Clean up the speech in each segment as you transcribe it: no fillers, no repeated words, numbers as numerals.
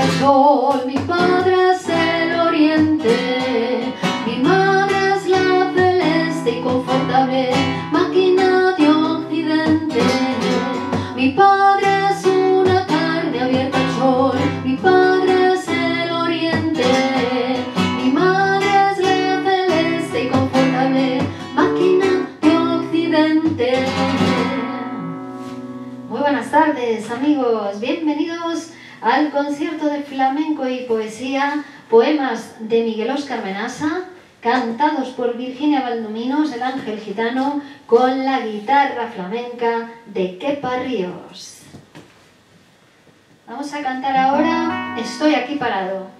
el sol, mi padre es el oriente, mi madre es la celeste y confortable máquina de occidente. Mi padre es una tarde abierta al sol, mi padre es el oriente, mi madre es la celeste y confortable máquina de occidente. Muy buenas tardes, amigos, bienvenidos al concierto de flamenco y poesía, poemas de Miguel Óscar Menassa, cantados por Virginia Valdominos, el Ángel Gitano, con la guitarra flamenca de Kepa Ríos. Vamos a cantar ahora Estoy aquí parado.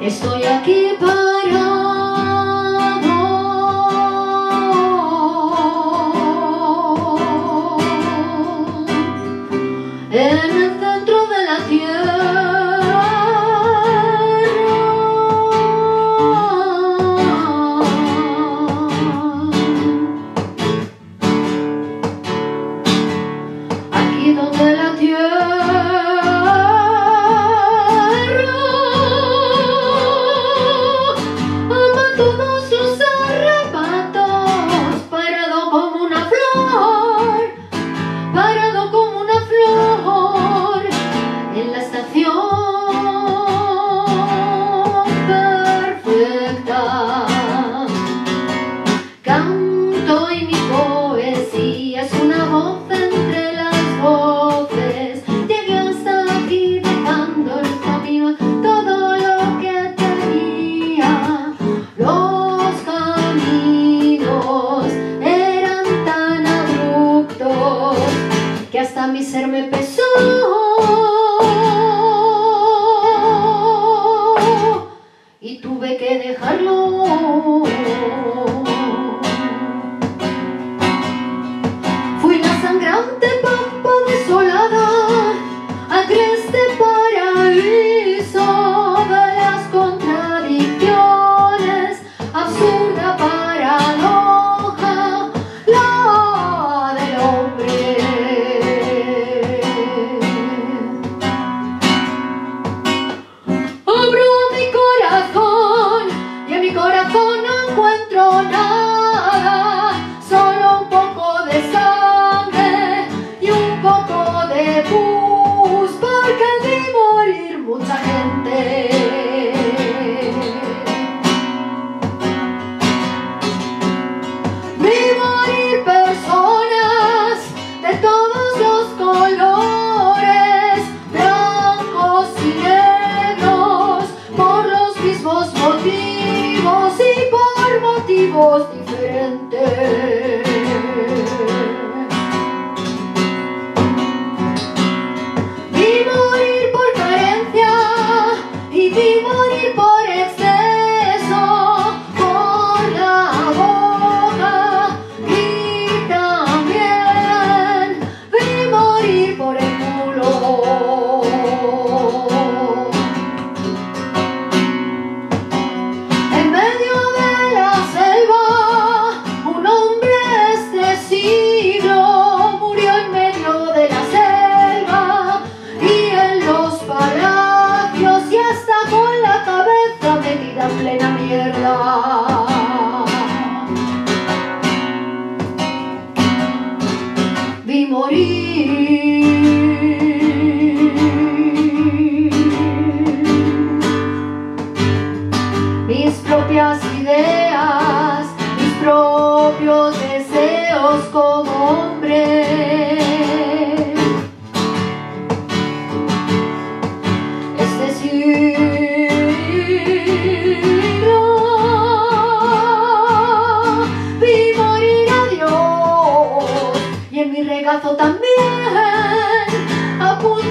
Estoy aquí parado en el centro de la tierra, aquí donde la tierra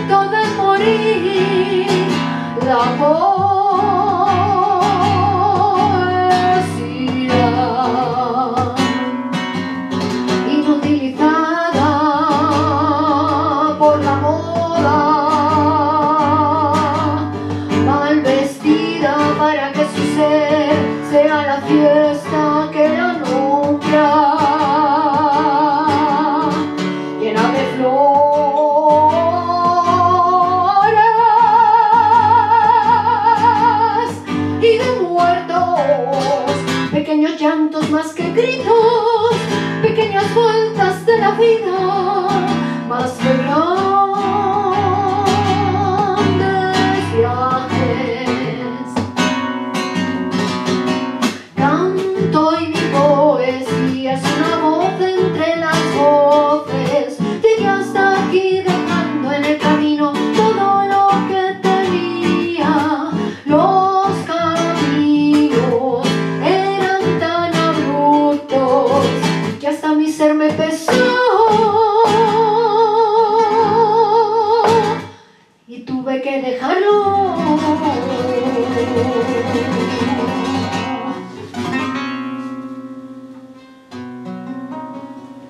momento de morir la poesía inutilizada por la moda, mal vestida para que su ser sea la fiesta que la nubla. Pequeños llantos más que gritos, pequeñas vueltas de la vida, más que grandes viajes. Canto y mi poesía es una voz entre las voces, llegué hasta aquí dejando en el camino todo lo que tenía. Los ser me pesó y tuve que dejarlo.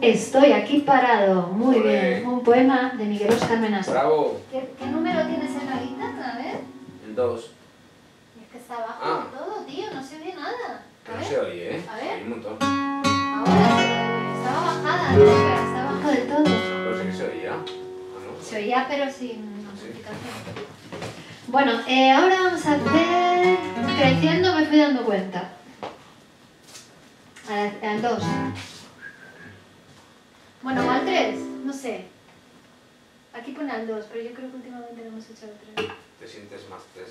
Estoy aquí parado. Muy bien. Un poema de Miguel Óscar Menassa. Bravo. ¿Qué número tienes en la guitarra? A ver. El 2. Es que está abajo de todo, tío. No se oye nada. No se oye, ¿eh? A ver. Hay un montón. Ahora. Está abajo del todo. Pues sí que se oía. No. Se oía, pero sin amplificación. Bueno, ahora vamos a hacer... Creciendo me fui dando cuenta. Al 2. Bueno, al 3. No sé. Aquí pone al 2, pero yo creo que últimamente lo hemos hecho al 3. ¿Te sientes más 3?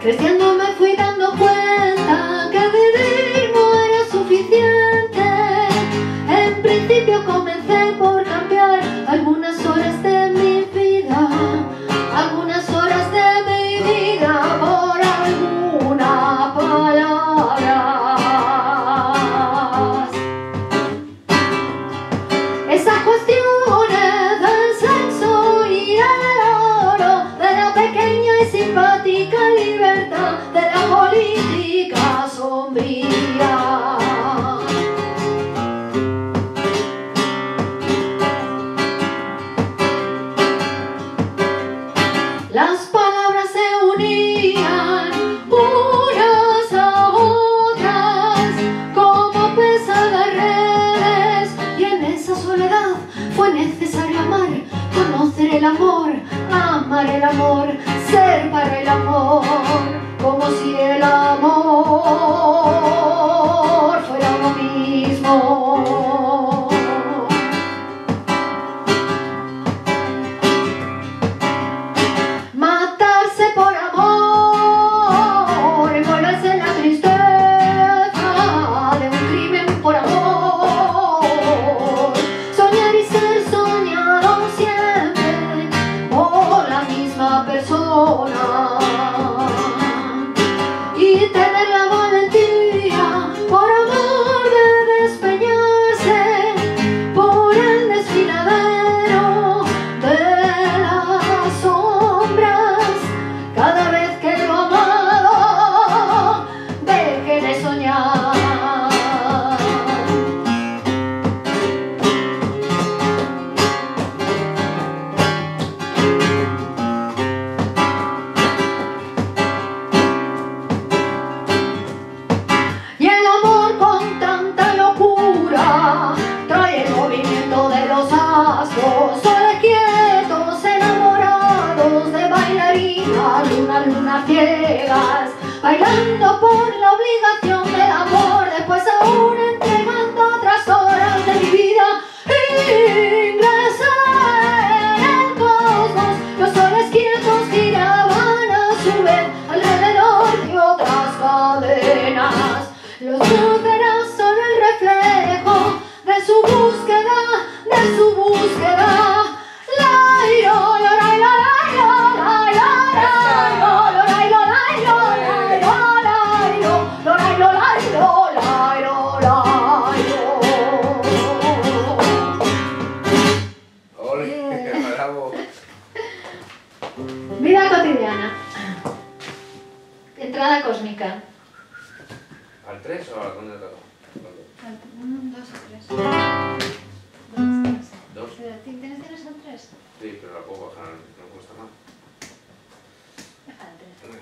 Creciendo me fui dando cuenta que vivir no era suficiente. En principio comencé por cambiar algunas horas de mi vida, algunas horas de mi vida por algunas palabras. Esas cuestiones del sexo y el oro, de la pequeña y simpática libertad, de la política sombría. Las palabras se unían unas a otras como pesadas redes, y en esa soledad fue necesario amar, conocer el amor, amar el amor, ser para el amor, como si el amor fuera lo mismo. Matarse por amor, envolverse en la tristeza de un crimen por amor, soñar y ser soñado siempre por la misma persona. a ciegas, bailando por la obligación del amor, después aún entregando otras horas de mi vida. Ingresé en el cosmos, los soles quietos giraban a su vez alrededor de otras cadenas. Los números son el reflejo de su búsqueda, de su búsqueda. Vida cotidiana. Entrada cósmica. ¿Al 3 o al 2? Al 1, 2 o 3. 2. ¿Tienes al 3? Sí, pero la puedo bajar, no cuesta más. Baja al 3.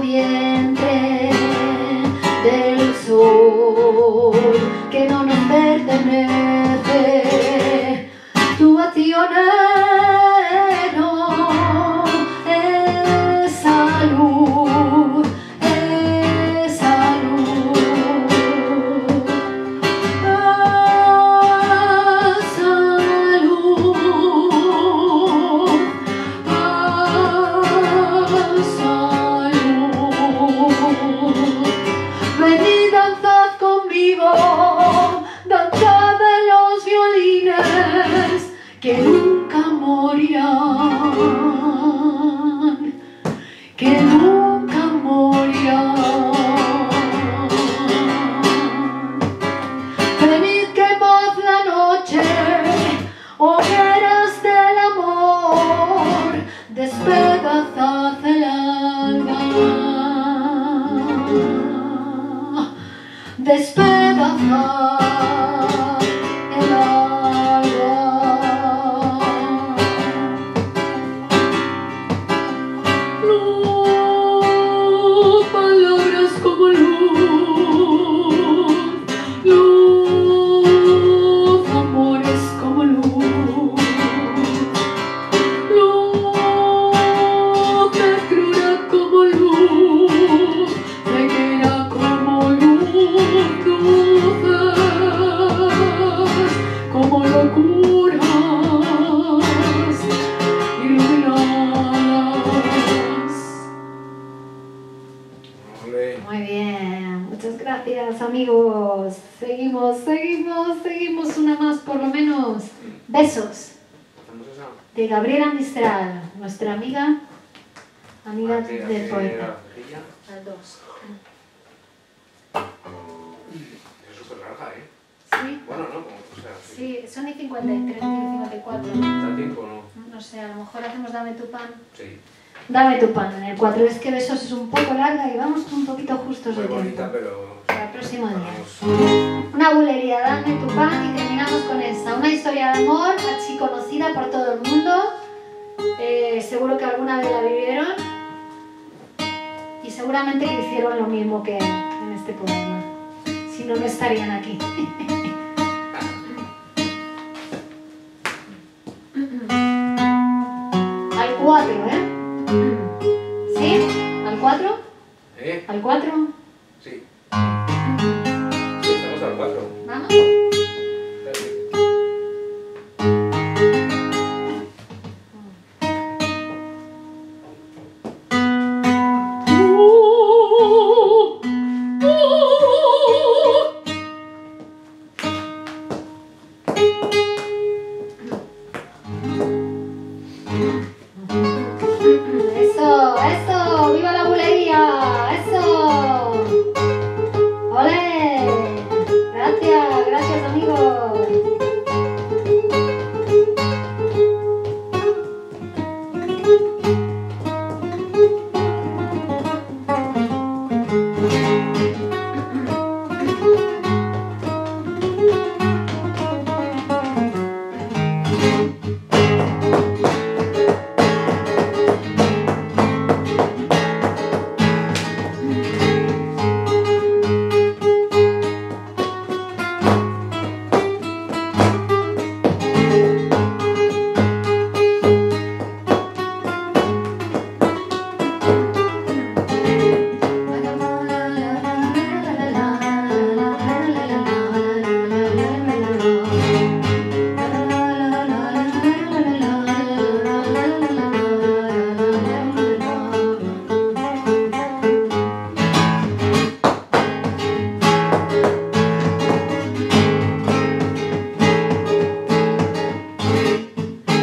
vientre del sol que no nos pertenece. Tu accionero es salud, a salud. Venid, danzad conmigo, danzad de los violines, que nunca morirán, que nunca morirán. Venid, quemad la noche, hogueras del amor, despedazad el alma, despedazad el alma. No, palabras como luz, luz, amores como luz, luz, negrura como luz, negra como luz, luces como locuras iluminadas. Ole. Muy bien, muchas gracias, amigos. Seguimos, seguimos, seguimos una más por lo menos. Besos ¿Hacemos esa? de Gabriela Mistral, nuestra amiga, amiga del poeta. Ella A dos. es súper larga, ¿eh? Sí, Bueno, ¿no? Como, o sea, sí. sí, son y 53 y 54. ¿Da tiempo o no? No sé, a lo mejor hacemos Dame tu pan. Sí. Dame tu pan en el 4. Es que Besos es un poco larga y vamos un poquito justos de Muy tiempo. bonita, pero Para el próximo día. Una bulería, Dame tu pan, y terminamos con esta. Una historia de amor, así conocida por todo el mundo. Seguro que alguna vez la vivieron. Y seguramente que hicieron lo mismo que en este poema. Si no, no estarían aquí. Al 4, ¿eh? ¿Sí? ¿Al 4? ¿Eh? ¿Al 4? Sí. Sí, estamos al 4. ¿Vamos? Eso, eso, viva la bulería, eso. Ole, gracias, gracias, amigos.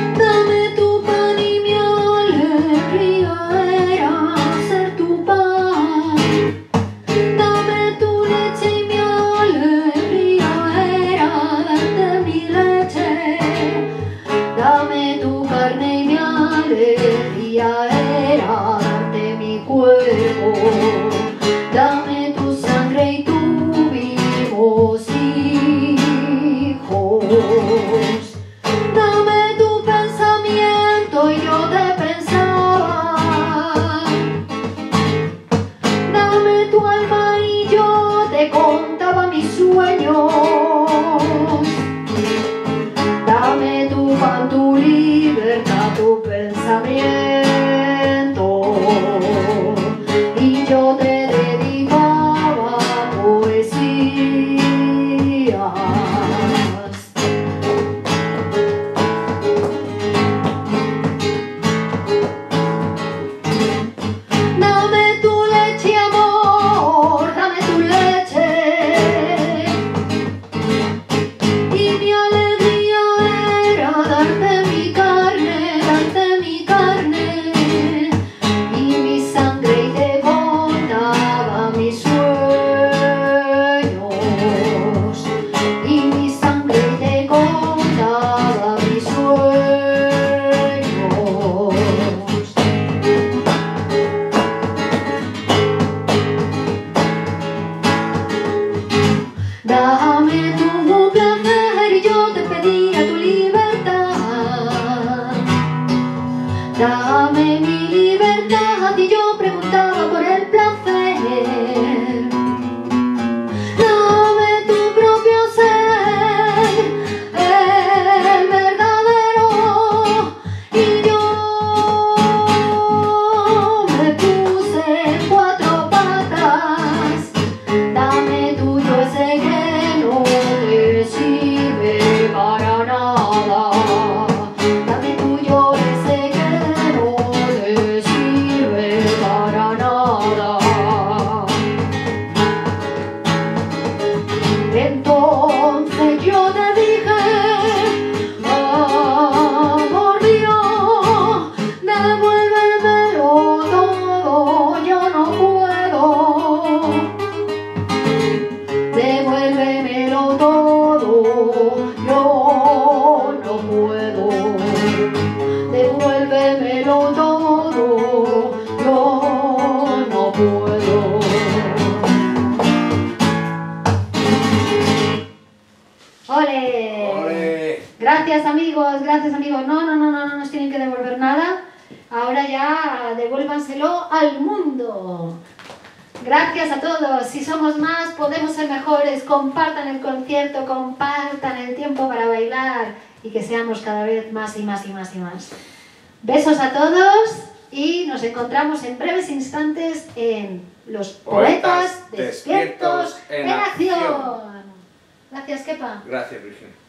Dame tu pan y mi alegría era gracias amigos, no nos tienen que devolver nada. Ahora ya devuélvanselo al mundo. Gracias a todos, si somos más podemos ser mejores, compartan el concierto, compartan el tiempo para bailar y que seamos cada vez más y más y más y más. Besos a todos y nos encontramos en breves instantes en Los Poetas Despiertos en Acción. Gracias, Kepa. Gracias, Virginia.